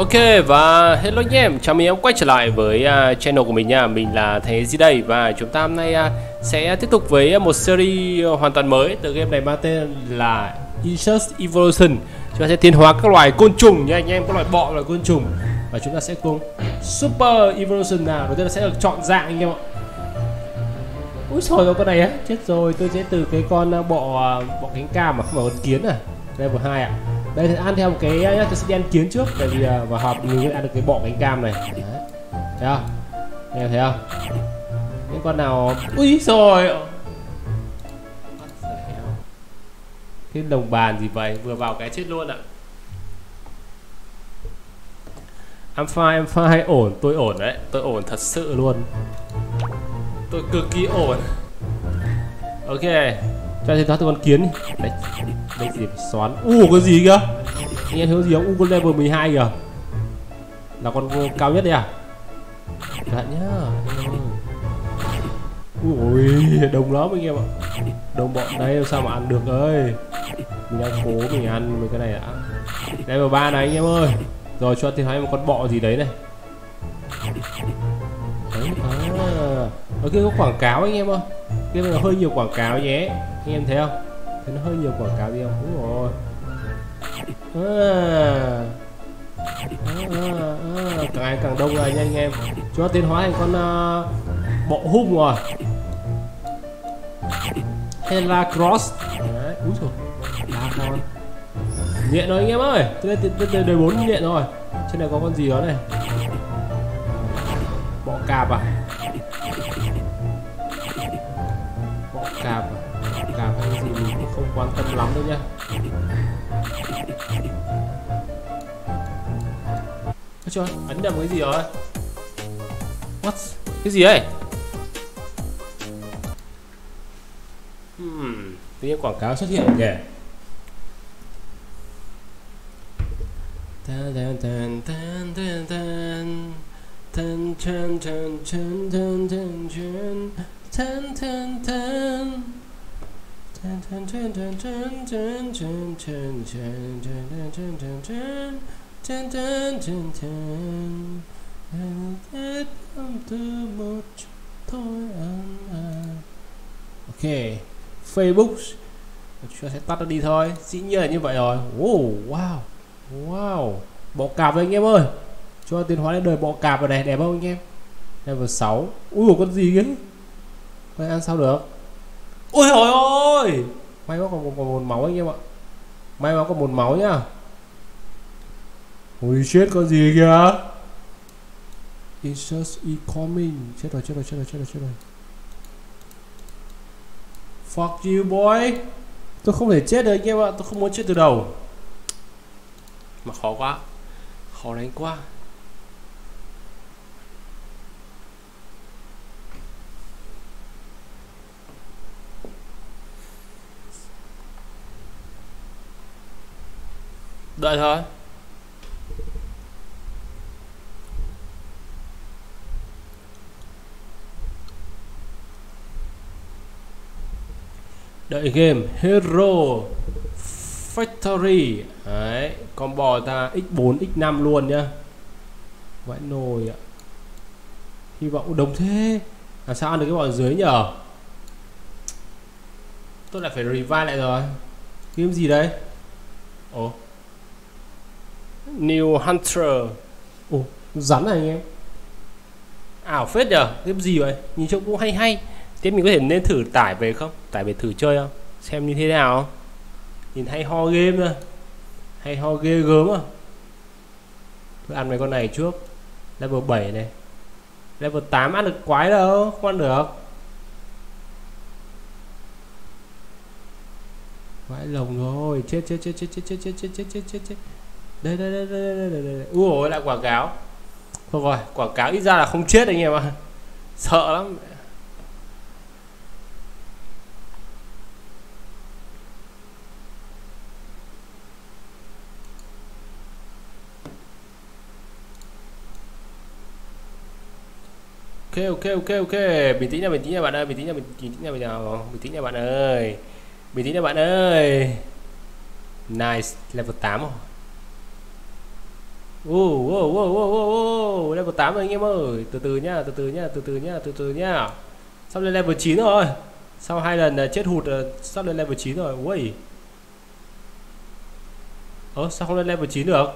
Ok và hello nhé, chào mừng em quay trở lại với channel của mình nha. Mình là Thành EJ đây và chúng ta hôm nay sẽ tiếp tục với một series hoàn toàn mới. Từ game này mang tên là Insect Evolution. Chúng ta sẽ tiến hóa các loài côn trùng nha anh em, các loài bọ, loài côn trùng. Và chúng ta sẽ cùng Super Evolution nào. Đầu tiên là sẽ được chọn dạng anh em ạ. Úi trời ơi, con này á, chết rồi, tôi sẽ từ cái con bọ cánh cam mà không phải con kiến à. Level 2 ạ. Đây thì ăn theo một cái, tôi sẽ đi ăn kiến trước. Tại vì vào họp mình ăn được cái bọ cánh cam này. Đấy. Thấy không? Em thấy không? Những con nào... Úi rồi. Cái đồng bàn gì vậy? Vừa vào cái chết luôn ạ. I'm fine, ổn, tôi ổn đấy. Tôi ổn thật sự luôn. Tôi cực kỳ ổn. Ok, cho nên đó từ con kiến đấy, đấy gì xoắn. Con gì kìa anh em, thấy gì không? Con level 12 kìa, là con cao nhất đây à. Đã nhá. Ui đông lắm anh em ạ, đông bọn đấy làm sao mà ăn được ơi. Mình đang cố mình ăn mấy cái này đã. Level 3 này anh em ơi. Rồi cho tiến hành một con bọ gì đấy này đấy. Ở kia có quảng cáo anh em ơi, kia là hơi nhiều quảng cáo nhé anh em, thấy không? Thấy nó hơi nhiều quảng cáo đi không? Đúng rồi. Càng ngày càng đông rồi nha anh em. Chúng ta tiến hóa thành con bọ hung rồi. Hela Cross. Đấy, úi dồi. Nhện rồi anh em ơi. Tôi lên đời 4 nhện rồi. Trên này có con gì đó này. Bọ cạp à? Cạp hay gì mình cũng không quan tâm lắm đâu nha. Ôi trời, ấn đầm cái gì rồi? What? Cái gì ấy? Tự nhiên quảng cáo xuất hiện kìa. Ok, Facebook chúng ta sẽ tắt nó đi thôi, dĩ nhiên là như vậy rồi. Wow, bọ cạp đấy anh em ơi, cho tiến hóa lên đời bọ cạp rồi này, đẹp không anh em? Level 6. Ui con gì kia, phải ăn sao được. Ôi trời ơi, may quá còn một máu anh em ạ, may quá còn một máu nhá. Ui chết, con gì kìa. It's just e-coming. Chết rồi. Fuck you boy. Tôi không thể chết được anh em ạ, tôi không muốn chết từ đầu. Mà khó quá, khó đánh quá. Đợi thôi. Đợi game Hero Factory. Đấy, con bò ta x4 x5 luôn nhá. Vãi nồi ạ. Hy vọng đồng thế. Làm sao ăn được cái bò ở dưới nhở? Tôi lại phải revive lại rồi. Game gì đấy? Ồ, New Hunter. Ồ, rắn này anh em. Ảo phết nhờ, game gì vậy? Nhìn trông cũng hay hay. Thế mình có thể nên thử tải về không? Tải về thử chơi không? Xem như thế nào. Nhìn hay ho game thôi. Hay ho ghê gớm à. Thôi ăn mấy con này trước. Level 7 này. Level 8 ăn được quái đâu, không ăn được. Vãi lồng rồi, chết. Đây. Ui lại quảng cáo. Thôi rồi, quảng cáo ít ra là không chết anh em ạ. Sợ lắm. Ok, bình tĩnh nha bạn ơi, bình tĩnh nha bạn ơi. Nice, level 8 rồi. Level 8 rồi anh em ơi. Từ từ nhá. Sắp lên level 9 rồi. Sau 2 lần chết hụt sắp lên level 9 rồi. Ui. Sao không lên level 9 được?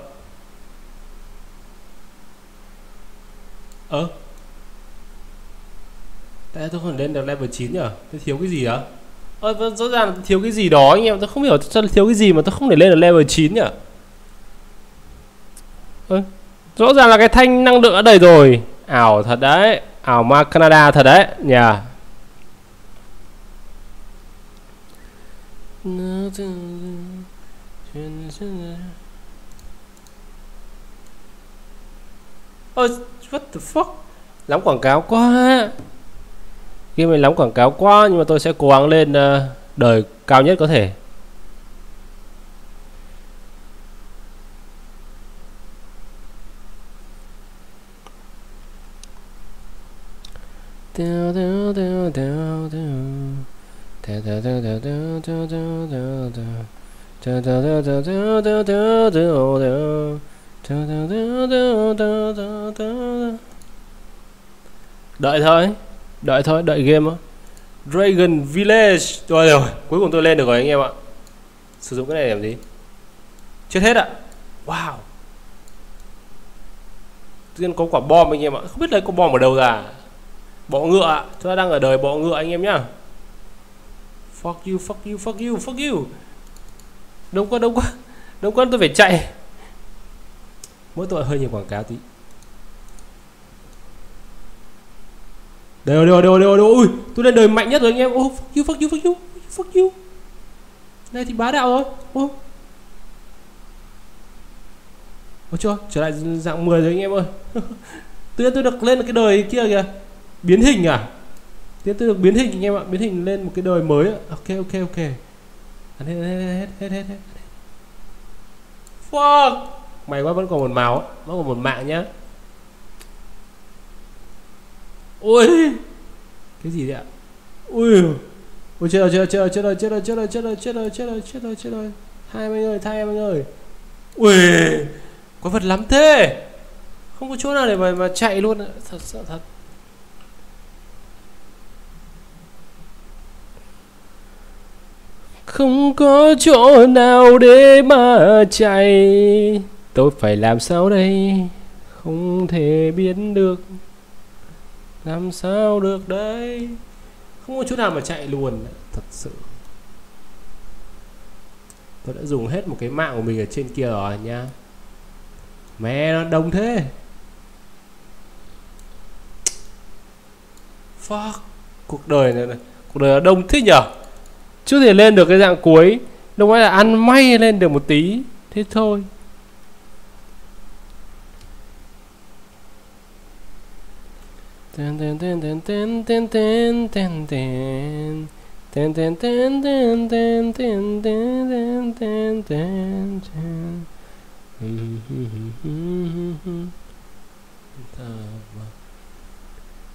Tại tôi còn lên được level 9 nhỉ? Tôi thiếu cái gì ạ? Rõ ràng thiếu cái gì đó anh em. Tôi không hiểu thiếu cái gì mà tôi không để lên được level 9 nhỉ? Rõ ràng là cái thanh năng lượng đã đầy rồi. Ảo thật đấy. Ảo ma Canada thật đấy nhỉ. What the fuck. Lắm quảng cáo quá. Game này lắm quảng cáo quá. Nhưng mà tôi sẽ cố gắng lên đời cao nhất có thể. Đợi thôi, đợi game á. Dragon Village. Rồi rồi, cuối cùng tôi lên được rồi anh em ạ. Sử dụng cái này làm gì? Chết hết ạ. Wow. Tự nhiên có quả bom anh em ạ. Không biết lấy quả bom ở đâu ra. Bọ ngựa ạ. Chúng ta đang ở đời bọ ngựa anh em nhá. Fuck you, fuck you, fuck you, fuck you. Đông quá, tôi phải chạy. Mỗi tội hơi nhiều quảng cáo tí. Đều. Ui, tôi lên đời mạnh nhất rồi anh em. Fuck you. Này thì bá đạo rồi. Chưa, trở lại dạng 10 rồi anh em ơi. Tự nhiên tôi được lên cái đời kia kìa. Biến hình à? Tự nhiên tôi được biến hình anh em ạ, biến hình lên một cái đời mới. Ok. Hết. Fuck. May quá vẫn còn một màu, vẫn còn một mạng nhá. Ui. Cái gì đấy ạ? Ui. Ôi chết rồi. Hai anh ơi, thay anh ơi. Ui. Có vật lắm thế. Không có chỗ nào để mà chạy luôn. Thật. Không có chỗ nào để mà chạy. Tôi phải làm sao đây? Không thể biến được. Làm sao được đấy? Không có chỗ nào mà chạy luôn. Thật sự. Tôi đã dùng hết một cái mạng của mình ở trên kia rồi nha. Mẹ nó đông thế. Fuck. Cuộc đời này đông thế nhở. Chưa thể lên được cái dạng cuối. Đúng là ăn may lên được một tí. Thế thôi.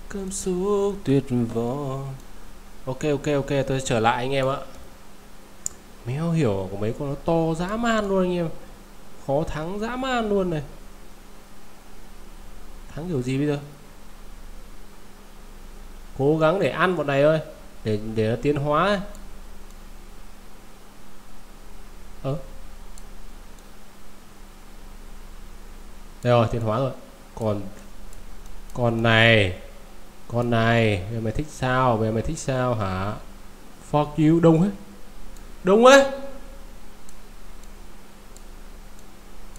Cảm xúc tuyệt vời. Ok, tôi trở lại anh em ạ. Méo hiểu của mấy con nó to dã man luôn anh em. Khó thắng dã man luôn này. Thắng kiểu gì bây giờ? Cố gắng để ăn bọn này thôi. Để nó tiến hóa ấy. Đây rồi, tiến hóa rồi. Con này mày thích sao hả? Fuck you. Đông ấy.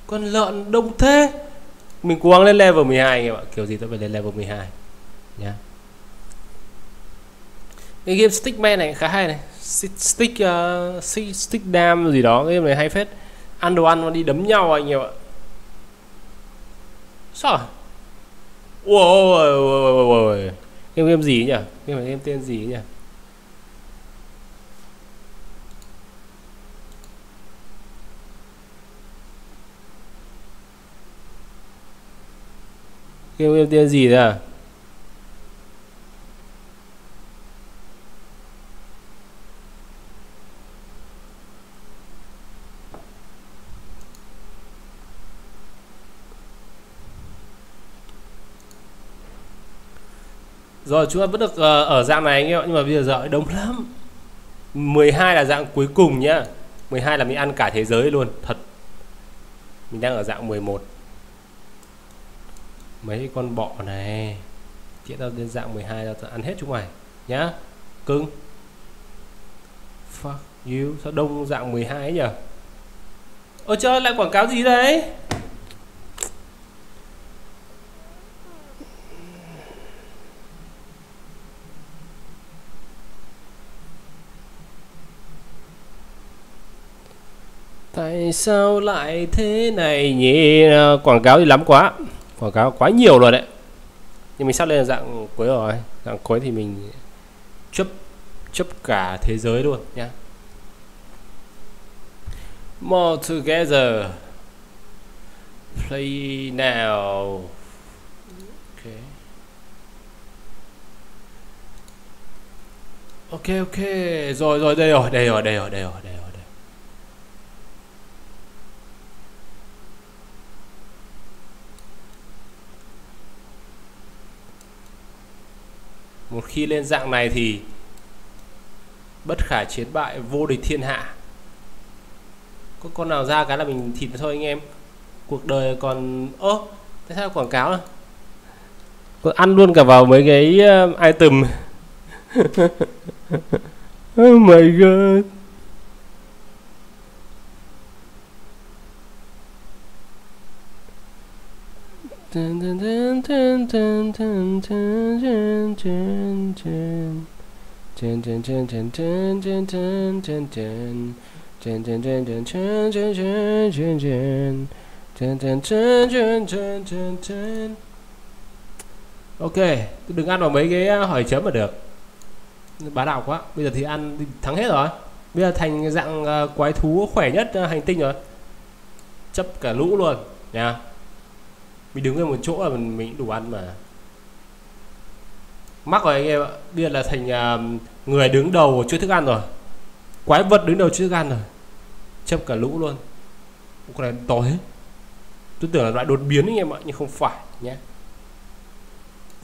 Con lợn đông thế. Mình cố gắng lên level 12 anh em ạ. Kiểu gì tôi phải lên level 12 nhá. Cái game Stickman này khá hay này. Stick Dam gì đó, cái game này hay phết. Ăn đồ ăn nó đi đấm nhau anh em ạ. Sao? Wow. Game gì nhỉ? Game tên gì nhỉ? Game tên gì ra? Rồi chúng ta vẫn được ở dạng này anh em ạ. Nhưng mà bây giờ đông lắm. 12 là dạng cuối cùng nhá. 12 là mình ăn cả thế giới luôn. Thật. Mình đang ở dạng 11. Mấy con bọ này. Tiện tao đến dạng 12 là ăn hết chúng mày nhá. Cưng. Fuck you. Sao đông dạng 12 ấy nhỉ? Ôi trời, lại quảng cáo gì đấy? Tại sao lại thế này nhỉ? Quảng cáo thì lắm quá. Quảng cáo quá nhiều rồi đấy. Nhưng mình sắp lên dạng cuối rồi. Dạng cuối thì mình chấp cả thế giới luôn nhá. More together. Play now. Ok. Ok. Rồi đây rồi. Một khi lên dạng này thì bất khả chiến bại, vô địch thiên hạ. Có con nào ra cái là mình thịt thôi anh em. Cuộc đời còn... Ơ, tại sao quảng cáo này? Còn ăn luôn cả vào mấy cái item. Oh my god. Ok, đừng ăn vào mấy cái hỏi chấm mà được. Bá đạo quá. Bây giờ thì ăn thắng hết rồi. Bây giờ thành dạng quái thú khỏe nhất hành tinh rồi. Chấp cả lũ luôn nha. Mình đứng ở một chỗ là mình đủ ăn mà. Mắc rồi anh em ạ. Bây giờ là thành người đứng đầu của chuỗi thức ăn rồi. Quái vật đứng đầu chuỗi thức ăn rồi. Chấp cả lũ luôn. Con này to hết. Tôi tưởng là loại đột biến anh em ạ. Nhưng không phải nhé.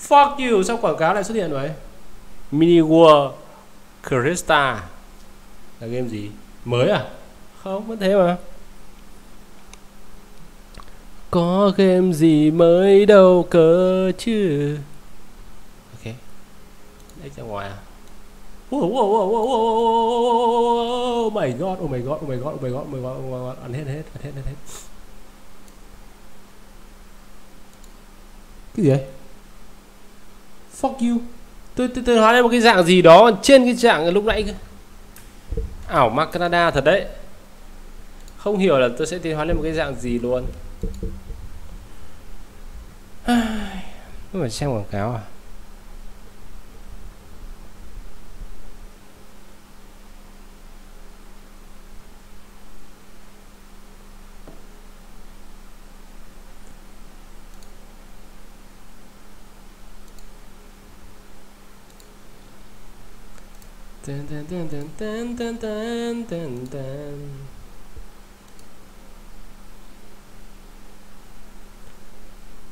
Fuck you. Sao quảng cáo lại xuất hiện rồi? Mini World Crysta. Là game gì? Mới à? Không, vẫn thế mà. Có game gì mới đâu cơ chứ. Ok. Đấy ra ngoài à. Oh my god, oh my god. Ăn hết. Cái gì đấy? Fuck you. Tôi hóa lên một cái dạng gì đó trên cái dạng lúc nãy cơ. Ảo ma Canada thật đấy. Không hiểu là tôi sẽ tiến hóa lên một cái dạng gì luôn. Không phải xem quảng cáo à?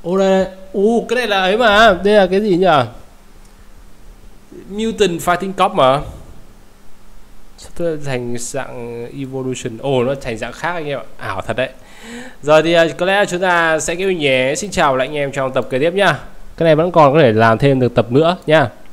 Ô đây, cái này là ấy mà. Đây là cái gì nhỉ? Newton fighting cop mà. Tôi thành dạng evolution. Ồ, nó thành dạng khác anh em ạ. Ảo thật đấy. Rồi thì có lẽ chúng ta sẽ kết thúc nhé. Xin chào lại anh em trong tập kế tiếp nhá. Cái này vẫn còn có thể làm thêm được tập nữa nhá.